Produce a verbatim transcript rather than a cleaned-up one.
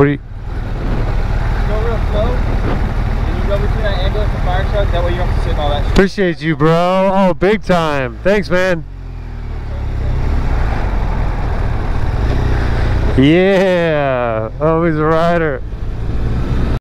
What do you? Go real slow. And you go between that ambulance and fire truck. That way you don't have to sit in all that shit. Appreciate you, bro. Oh, big time. Thanks, man. Yeah. Oh, he's a rider.